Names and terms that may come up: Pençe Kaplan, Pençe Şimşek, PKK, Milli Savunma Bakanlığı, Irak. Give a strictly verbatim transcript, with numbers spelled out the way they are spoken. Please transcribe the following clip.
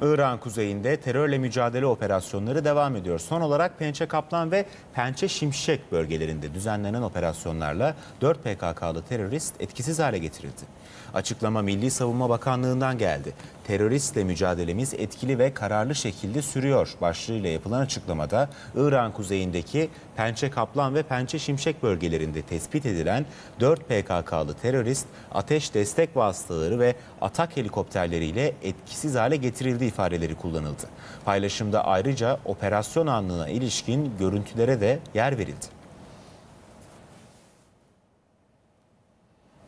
Irak'ın kuzeyinde terörle mücadele operasyonları devam ediyor. Son olarak Pençe Kaplan ve Pençe Şimşek bölgelerinde düzenlenen operasyonlarla dört P K K'lı terörist etkisiz hale getirildi. Açıklama Milli Savunma Bakanlığı'ndan geldi. "Teröristle mücadelemiz etkili ve kararlı şekilde sürüyor" başlığıyla yapılan açıklamada Irak'ın kuzeyindeki Pençe Kaplan ve Pençe Şimşek bölgelerinde tespit edilen dört P K K'lı terörist ateş destek vasıtaları ve atak helikopterleriyle etkisiz hale getirildi ifadeleri kullanıldı. Paylaşımda ayrıca operasyon anına ilişkin görüntülere de yer verildi.